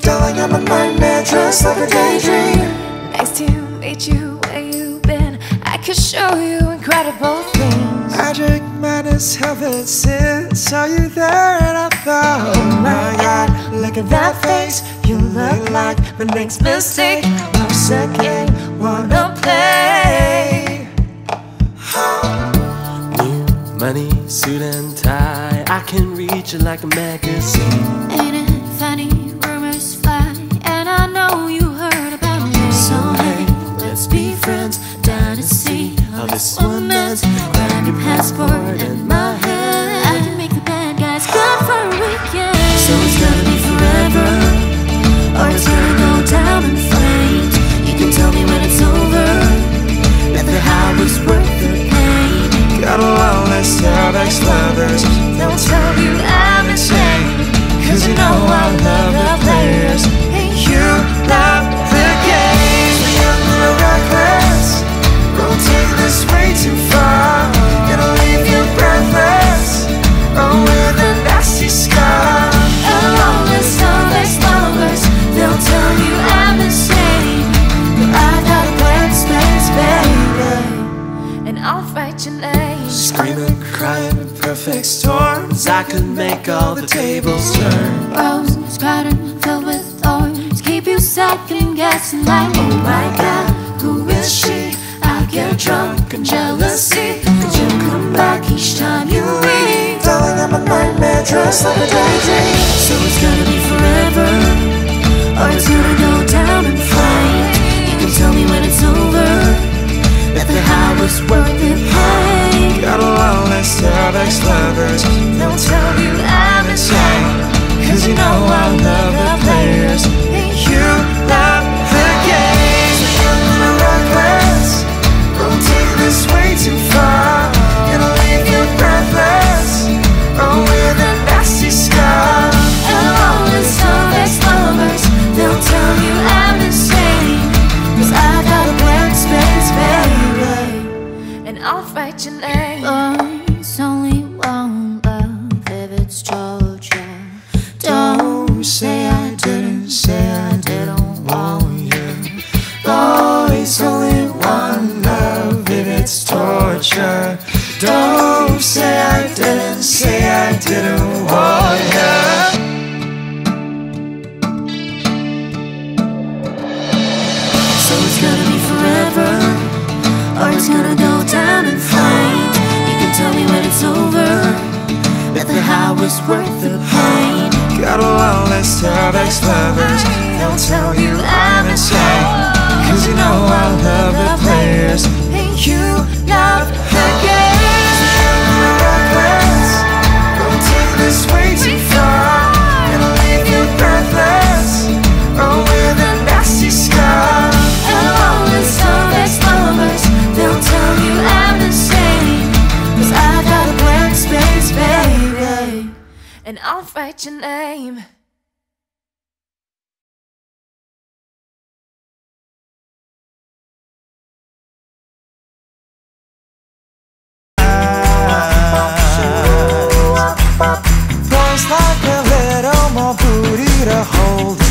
Darling, I'm a nightmare dressed like a daydream. Nice to meet you, where you been? I could show you incredible things. Magic madness heaven since saw you there and I thought, oh my god, look at that face. You look like the next mistake. I'm sick and wanna play. New money, suit and tie, I can reach you like a magazine. Ain't it funny, rumors fly, and I know you heard about me. So hey, let's be friends, down to see how this one ends. Grab your passport and my hand, I can make the bad guys good for a weekend. So it's gonna be forever, or it's gonna go down in flames. You can tell me when it's over, if the high was worth the pain. Got a long list of ex-lovers, don't tell you I'm ashamed, cause you know I love the players, and you love the game. The young and reckless, don't take this way too far, gonna leave you breathless, oh with a nasty scar. Got a long list of ex-lovers, they'll tell you I'm ashamed, but I've got a blank space, baby, and I'll fight your name. Screaming, crying, perfect storms, I could make all the tables turn. Roses crowded, filled with thorns, keep you second guessing like, oh my god, who is she? I get drunk and jealousy, cause you come back each time you leave. Darling, I'm a nightmare dressed like a daydream. So it's gonna be forever, or it's gonna go down in flames. You can tell me when it's over, that the high was worth it. Got a long list of ex-lovers, they'll tell you I'm ashamed, cause you know I love the players, and you love the game. So young and reckless, don't take this way too far, gonna leave you breathless, oh with a nasty scar. Got a long list of ex-lovers, they'll tell you I'm ashamed, cause I got a blank space, baby, and I'll fight your name. It's only one love if it's Georgia. Don't say I didn't, say I didn't want you. Oh, it's only one love if it's torture. Don't say I didn't, say I didn't want you. So it's gonna be forever, or it's gonna go down in flames. Tell me when it's over, that the high was worth the pain. Got a long list of ex-lovers, they'll tell you I'm insane, cause you know I love the players, and you love the game. You're reckless, don't take this way too far, gonna leave you breathless, oh with a nasty scar. Got a long list of ex-lovers, they'll tell you I'm insane, cause I got a blank space, baby, and I'll write your name. Boys like a little more booty to hold.